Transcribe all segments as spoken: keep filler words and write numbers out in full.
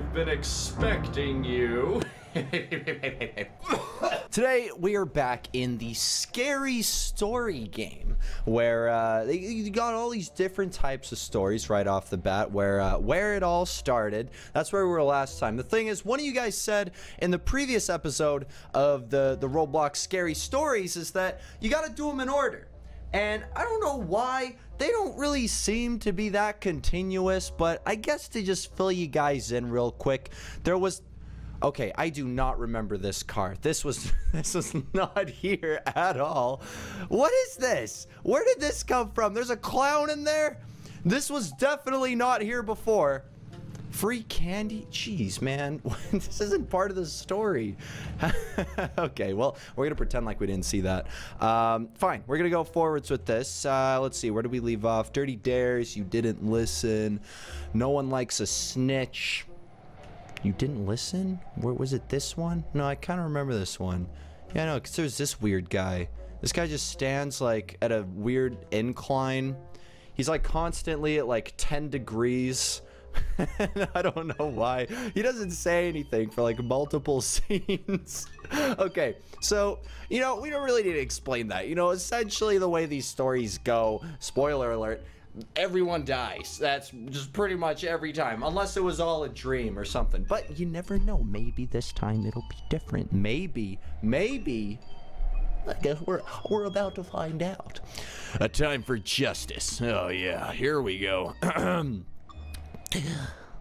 I've been expecting you. Today, we are back in the scary story game, where uh, you got all these different types of stories right off the bat, where uh, where it all started. That's where we were last time. The thing is, one of you guys said in the previous episode of the, the Roblox scary stories is that you got to do them in order. And I don't know why, they don't really seem to be that continuous, but I guess to just fill you guys in real quick, there was... Okay, I do not remember this car. This was this was not here at all. What is this? Where did this come from? There's a clown in there? This was definitely not here before. Free candy? Jeez, man. This isn't part of the story. Okay, well, we're going to pretend like we didn't see that. Um, fine, we're going to go forwards with this. Uh, let's see, where did we leave off? Dirty Dares, you didn't listen. No one likes a snitch. You didn't listen? Where was it, this one? No, I kind of remember this one. Yeah, I know, because there's this weird guy. This guy just stands, like, at a weird incline. He's, like, constantly at, like, ten degrees. I don't know why. He doesn't say anything for, like, multiple scenes. Okay, so, you know, we don't really need to explain that. You know, essentially the way these stories go, spoiler alert, everyone dies. That's just pretty much every time, unless it was all a dream or something. But you never know. Maybe this time it'll be different. Maybe, maybe. I guess we're we're about to find out. A time for justice. Oh yeah, here we go.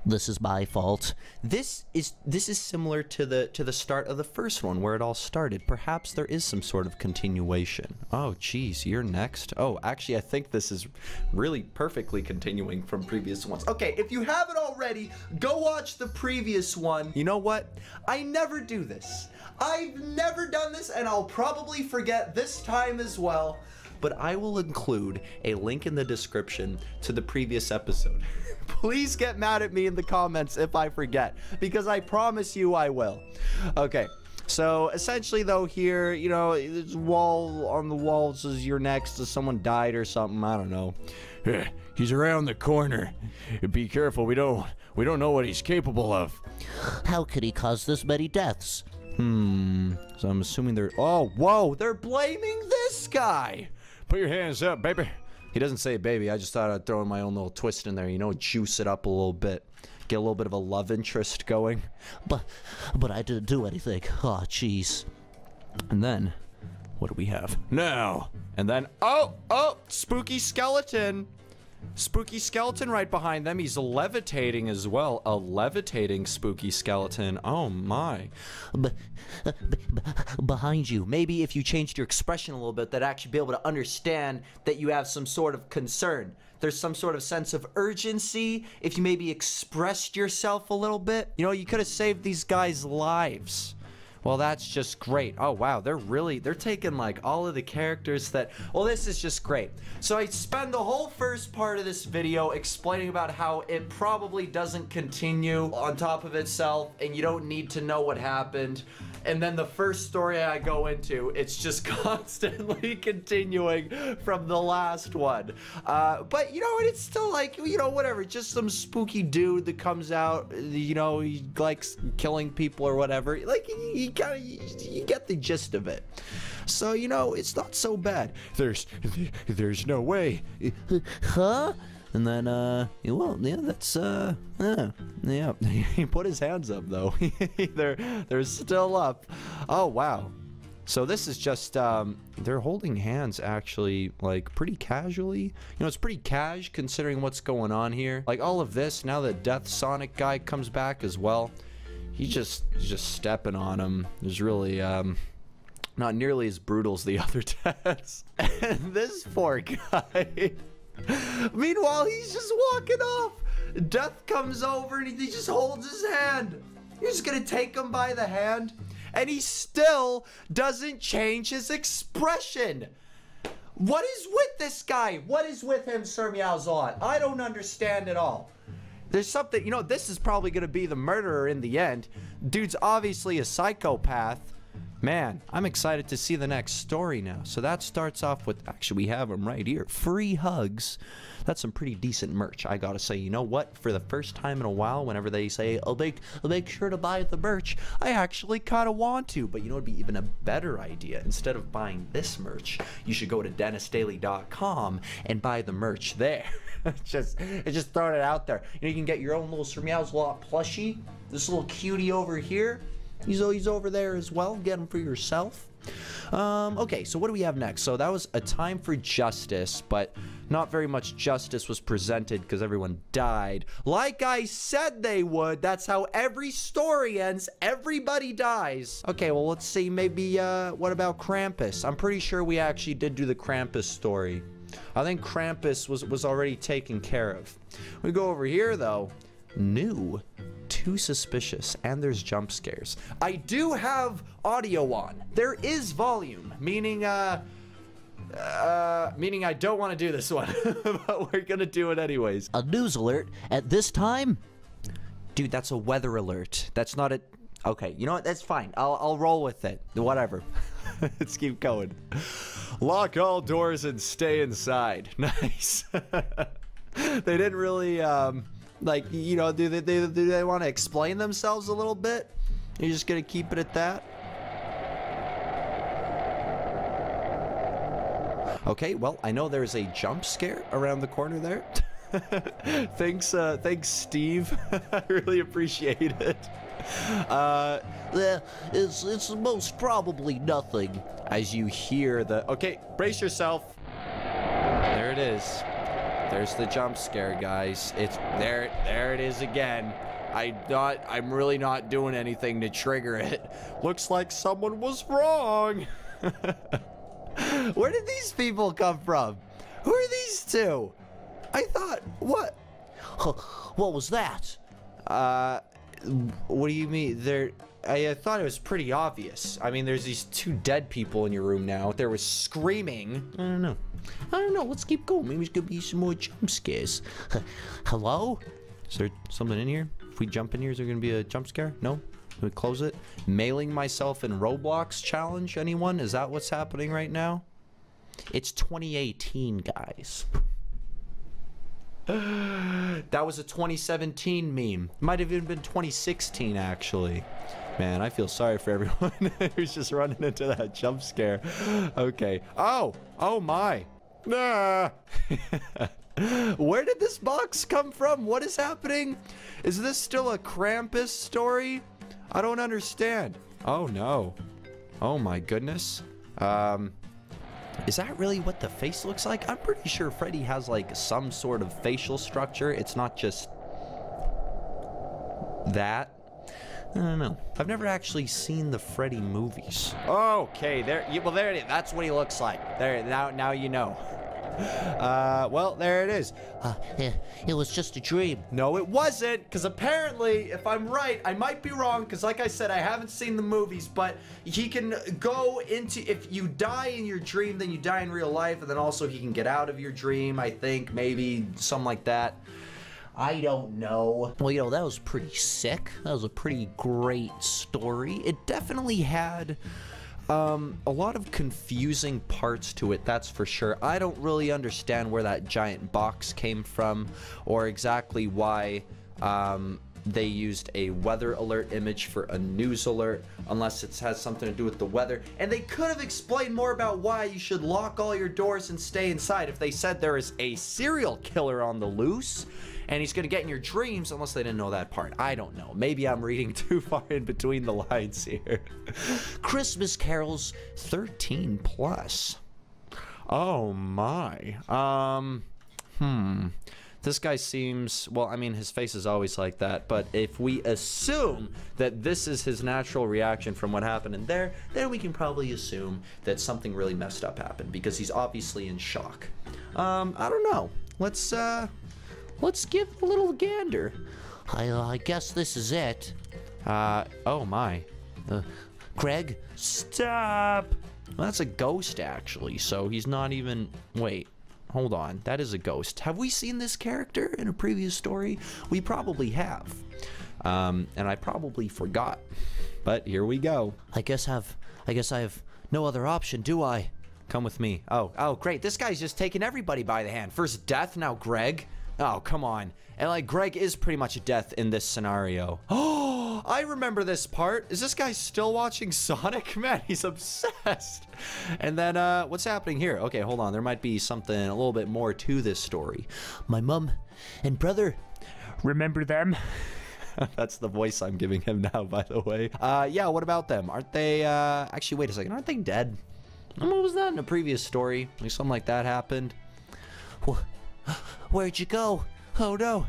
This is my fault. This is this is similar to the to the start of the first one where it all started. Perhaps there is some sort of continuation. Oh, geez, you're next. Oh, actually, I think this is really perfectly continuing from previous ones. Okay, if you haven't already, go watch the previous one. You know what? I never do this. I've never done this, and I'll probably forget this time as well. But I will include a link in the description to the previous episode. Please get mad at me in the comments if I forget, because I promise you I will. Okay, so essentially though here, you know, this wall on the wall says you're next to someone died or something, I don't know. He's around the corner. Be careful, we don't, we don't know what he's capable of. How could he cause this many deaths? Hmm, so I'm assuming they're, oh, whoa, they're blaming this guy. Put your hands up, baby. He doesn't say baby. I just thought I'd throw in my own little twist in there, you know, juice it up a little bit. Get a little bit of a love interest going. But but I didn't do anything. Oh, jeez. And then, what do we have? Now. And then, oh, oh, spooky skeleton. Spooky skeleton right behind them. He's levitating as well. A levitating spooky skeleton. Oh my. B b b behind you. Maybe if you changed your expression a little bit, they'd actually be able to understand that you have some sort of concern. There's some sort of sense of urgency. If you maybe expressed yourself a little bit, you know, you could have saved these guys' lives. Well, that's just great. Oh, wow. They're really, they're taking like all of the characters that, well, this is just great. So I spend the whole first part of this video explaining about how it probably doesn't continue on top of itself and you don't need to know what happened. And then the first story I go into, it's just constantly continuing from the last one. Uh, but, you know, and it's still like, you know, whatever. Just some spooky dude that comes out, you know, he likes killing people or whatever. Like, you, you kind of, you, you get the gist of it. So, you know, it's not so bad. There's, there's no way. Huh? And then, uh, well, yeah, that's, uh, yeah, yeah. He put his hands up, though. they're, they're still up. Oh, wow. So this is just, um, they're holding hands, actually, like, pretty casually. You know, it's pretty cash, considering what's going on here. Like, all of this, now that Death Sonic guy comes back as well, he's just, he's just stepping on him. There's really, um... not nearly as brutal as the other deaths. And this poor guy... Meanwhile, he's just walking off. Death comes over and he, he just holds his hand. You're just gonna take him by the hand, and he still doesn't change his expression. What is with this guy? What is with him, Sir Meows A Lot? I don't understand at all. There's something, you know, this is probably gonna be the murderer in the end. Dude's obviously a psychopath. Man, I'm excited to see the next story now. So that starts off with, actually we have them right here, free hugs. That's some pretty decent merch, I gotta say. You know what, for the first time in a while, whenever they say, oh, make, make sure to buy the merch, I actually kinda want to. But you know what would be even a better idea? Instead of buying this merch, you should go to Denis Daily dot com and buy the merch there. just, just throwing it out there. You know, you can get your own little Sir Meows A Lot plushie, this little cutie over here. He's, he's over there as well. Get him for yourself. Um, okay, so what do we have next? So that was A Time for Justice, but not very much justice was presented because everyone died. Like I said they would. That's how every story ends. Everybody dies. Okay, well, let's see. Maybe, uh, what about Krampus? I'm pretty sure we actually did do the Krampus story. I think Krampus was, was already taken care of. We go over here, though. New. Too suspicious, and there's jump scares. I do have audio on. There is volume, meaning uh, uh, meaning I don't want to do this one, but we're gonna do it anyways. A news alert at this time? Dude, that's a weather alert. That's not a... Okay, you know what? That's fine. I'll, I'll roll with it. Whatever. Let's keep going. Lock all doors and stay inside. Nice. They didn't really... Um, Like, you know, do they, they, do they want to explain themselves a little bit? You're just going to keep it at that? Okay, well, I know there's a jump scare around the corner there. thanks, uh, thanks, Steve. I really appreciate it. Uh, it's, it's most probably nothing as you hear the... Okay, brace yourself. There it is. There's the jump scare, guys. It's there. There it is again. I not. I'm really not doing anything to trigger it. Looks like someone was wrong. Where did these people come from? Who are these two? I thought. What? What was that? Uh, what do you mean? They're. I thought it was pretty obvious. I mean, there's these two dead people in your room now. There was screaming. I don't know. I don't know. Let's keep going. Maybe there's gonna be some more jump scares. Hello? Is there something in here? If we jump in here, is there gonna be a jump scare? No? Can we close it? Mailing myself in Roblox challenge, anyone? Is that what's happening right now? It's twenty eighteen, guys. That was a twenty seventeen meme. Might have even been twenty sixteen, actually. Man, I feel sorry for everyone who's just running into that jump scare. Okay. Oh! Oh my! Nah. Where did this box come from? What is happening? Is this still a Krampus story? I don't understand. Oh no. Oh my goodness. Um... Is that really what the face looks like? I'm pretty sure Freddy has, like, some sort of facial structure. It's not just... that. I don't know. I've never actually seen the Freddy movies. Okay, there... You, well, there it is. That's what he looks like. There, now, now you know. Uh, well, there it is. Uh, it, it was just a dream. No, it wasn't, because apparently, if I'm right, I might be wrong, because like I said, I haven't seen the movies, but he can go into, if you die in your dream, then you die in real life, and then also he can get out of your dream, I think, maybe, something like that. I don't know. Well, you know, that was pretty sick. That was a pretty great story. It definitely had... Um, a lot of confusing parts to it, that's for sure. I don't really understand where that giant box came from or exactly why um, they used a weather alert image for a news alert, unless it has something to do with the weather. And they could have explained more about why you should lock all your doors and stay inside if they said there is a serial killer on the loose. And he's going to get in your dreams, unless they didn't know that part. I don't know. Maybe I'm reading too far in between the lines here. Christmas carols thirteen plus. Oh, my. Um, hmm. This guy seems... Well, I mean, his face is always like that. But if we assume that this is his natural reaction from what happened in there, then we can probably assume that something really messed up happened. Because he's obviously in shock. Um, I don't know. Let's, uh... Let's give it a little gander. I, uh, I guess this is it. Uh, oh my. Uh, Greg, stop! Well, that's a ghost, actually, so he's not even... Wait, hold on. That is a ghost. Have we seen this character in a previous story? We probably have. Um, and I probably forgot. But here we go. I guess have I guess I have no other option, do I? Come with me. Oh, oh, great. This guy's just taking everybody by the hand. First death, now Greg. Oh, come on. And like Greg is pretty much a death in this scenario. Oh, I remember this part. Is this guy still watching Sonic? Man, he's obsessed. And then uh, what's happening here? Okay, hold on. There might be something a little bit more to this story. My mom and brother, remember them? That's the voice I'm giving him now, by the way. Uh, yeah, what about them? Aren't they, uh, actually, wait a second. Aren't they dead? I mean, was that in a previous story? Like something like that happened. Wh Where'd you go? Oh no.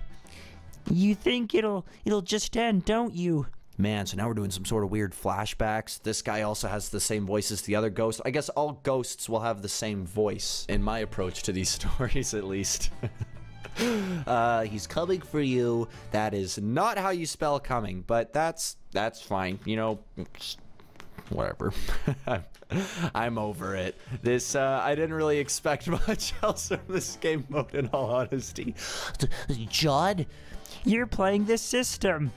You think it'll it'll just end, don't you? Man, so now we're doing some sort of weird flashbacks. This guy also has the same voice as the other ghost. I guess all ghosts will have the same voice in my approach to these stories, at least. Uh, he's coming for you. That is not how you spell coming, but that's that's fine. You know, whatever. I'm over it. This, uh, I didn't really expect much else from this game mode, in all honesty. John, you're playing this system.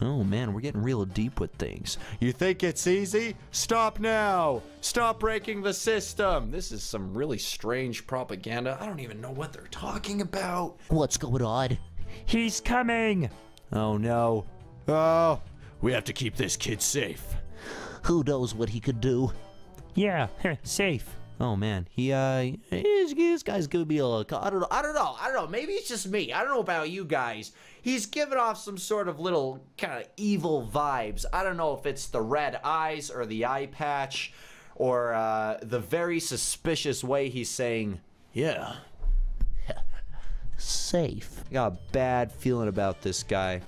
Oh man, we're getting real deep with things. You think it's easy? Stop now! Stop breaking the system! This is some really strange propaganda. I don't even know what they're talking about. What's going on? He's coming! Oh no. Oh, we have to keep this kid safe. Who knows what he could do? Yeah, safe. Oh man, he uh, he's, this guy's gonna be a little, I don't know, I don't know, I don't know. Maybe it's just me. I don't know about you guys. He's giving off some sort of little kind of evil vibes. I don't know if it's the red eyes or the eye patch, or uh, the very suspicious way he's saying, yeah, safe. I got a bad feeling about this guy.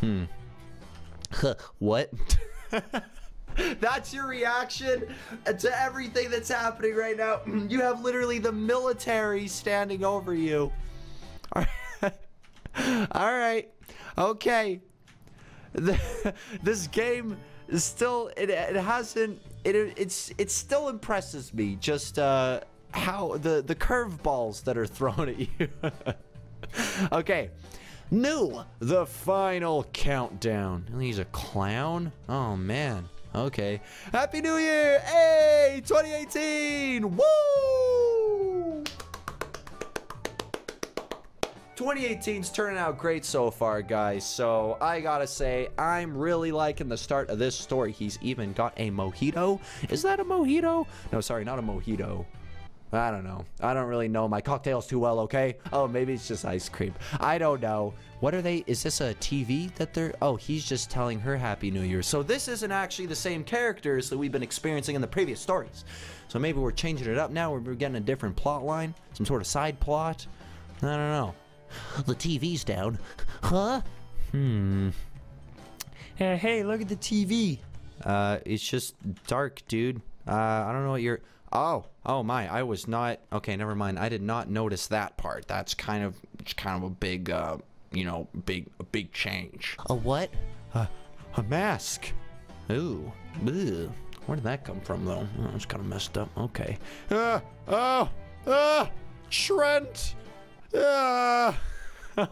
Hmm. What? That's your reaction to everything that's happening right now. You have literally the military standing over you. All right. All right. Okay. The, this game is still, it, it hasn't, it, it's, it still impresses me just uh, how the, the curveballs that are thrown at you. Okay. New, the final countdown. He's a clown? Oh, man. Okay. Happy New Year! Hey! twenty eighteen! Woo! twenty eighteen's turning out great so far, guys. So I gotta say, I'm really liking the start of this story. He's even got a mojito. Is that a mojito? No, sorry, not a mojito. I don't know. I don't really know my cocktails too well, okay? Oh, maybe it's just ice cream. I don't know. What are they? Is this a T V that they're... Oh, he's just telling her Happy New Year. So this isn't actually the same characters that we've been experiencing in the previous stories. So maybe we're changing it up now. We're getting a different plot line. Some sort of side plot. I don't know. The T V's down. Huh? Hmm. Hey, hey, look at the T V. Uh, it's just dark, dude. Uh, I don't know what you're... Oh, oh my, I was not, okay, never mind. I did not notice that part. That's kind of, it's kind of a big, uh, you know, big, a big change. A what? Uh, a mask. Ooh, ew. Where did that come from though? Oh, it's kind of messed up, okay. Uh, oh, uh, Trent. Uh,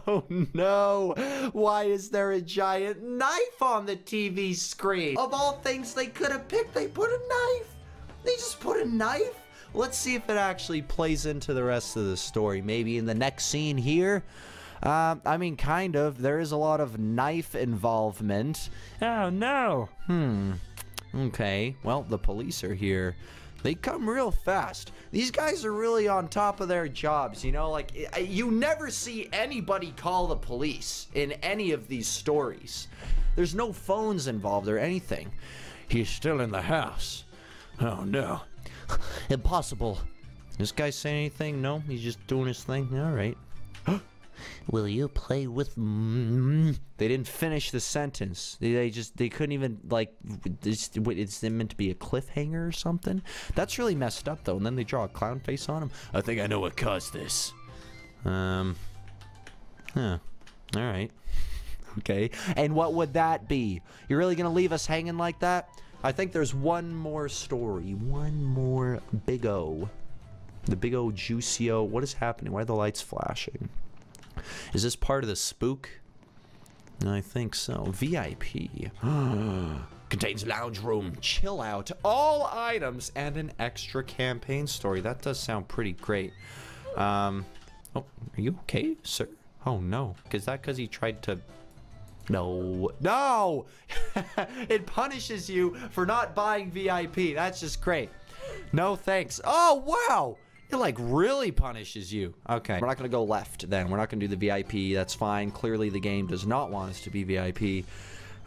oh no, why is there a giant knife on the T V screen? Of all things they could have picked, they put a knife. They just put a knife? Let's see if it actually plays into the rest of the story. Maybe in the next scene here. Um, I mean, kind of. There is a lot of knife involvement. Oh, no. Hmm. Okay. Well, the police are here. They come real fast. These guys are really on top of their jobs, you know? Like, you never see anybody call the police in any of these stories. There's no phones involved or anything. He's still in the house. Oh no. Impossible. This guy say anything? No, he's just doing his thing. All right. Will you play with me? They didn't finish the sentence. They, they just, they couldn't even, like, it's, it's meant to be a cliffhanger or something. That's really messed up though. And then they draw a clown face on him. I think I know what caused this. Um, huh. All right. Okay. And what would that be? You're really going to leave us hanging like that? I think there's one more story, one more big O. The big O juicy O. What is happening? Why are the lights flashing? Is this part of the spook? I think so. V I P. Contains lounge room, chill out, all items, and an extra campaign story. That does sound pretty great. Um, oh, are you okay, sir? Oh, no. Is that because he tried to... No. No! It punishes you for not buying V I P. That's just great. No thanks. Oh, wow! It, like, really punishes you. Okay. We're not going to go left, then. We're not going to do the V I P. That's fine. Clearly, the game does not want us to be V I P.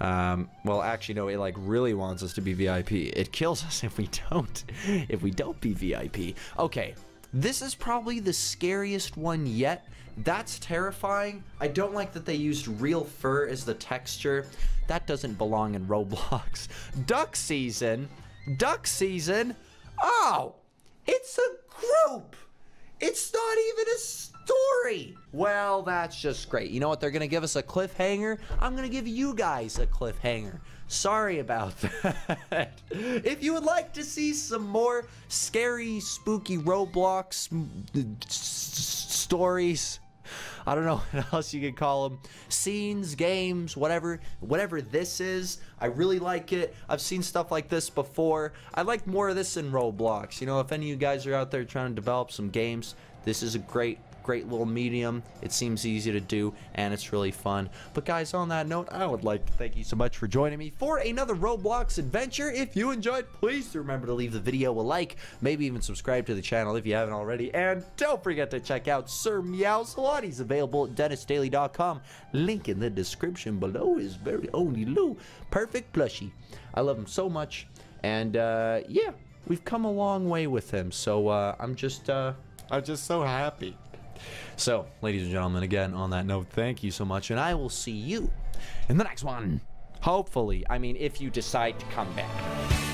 Um, well, actually, no, it, like, really wants us to be V I P. It kills us if we don't. If we don't be V I P. Okay. This is probably the scariest one yet. That's terrifying. I don't like that they used real fur as the texture. That doesn't belong in Roblox. Duck season. Duck season. Oh, it's a group. It's not even a story. Well, that's just great. You know what? They're going to give us a cliffhanger. I'm going to give you guys a cliffhanger. Sorry about that. If you would like to see some more scary, spooky Roblox stories, I don't know what else you could call them, scenes, games, whatever, whatever this is, I really like it. I've seen stuff like this before. I like more of this in Roblox. You know, if any of you guys are out there trying to develop some games, this is a great, great little medium. It seems easy to do, and it's really fun. But guys, on that note, I would like to thank you so much for joining me for another Roblox adventure. If you enjoyed, please remember to leave the video a like, maybe even subscribe to the channel if you haven't already, and don't forget to check out Sir Meows A Lot. He's available at Denis Daily dot com. Link in the description below is very only Lou. Perfect plushie. I love him so much, and uh, yeah, we've come a long way with him, so uh, I'm just, uh, I'm just so happy. So, ladies and gentlemen, again, on that note, thank you so much, and I will see you in the next one. Hopefully. I mean, if you decide to come back.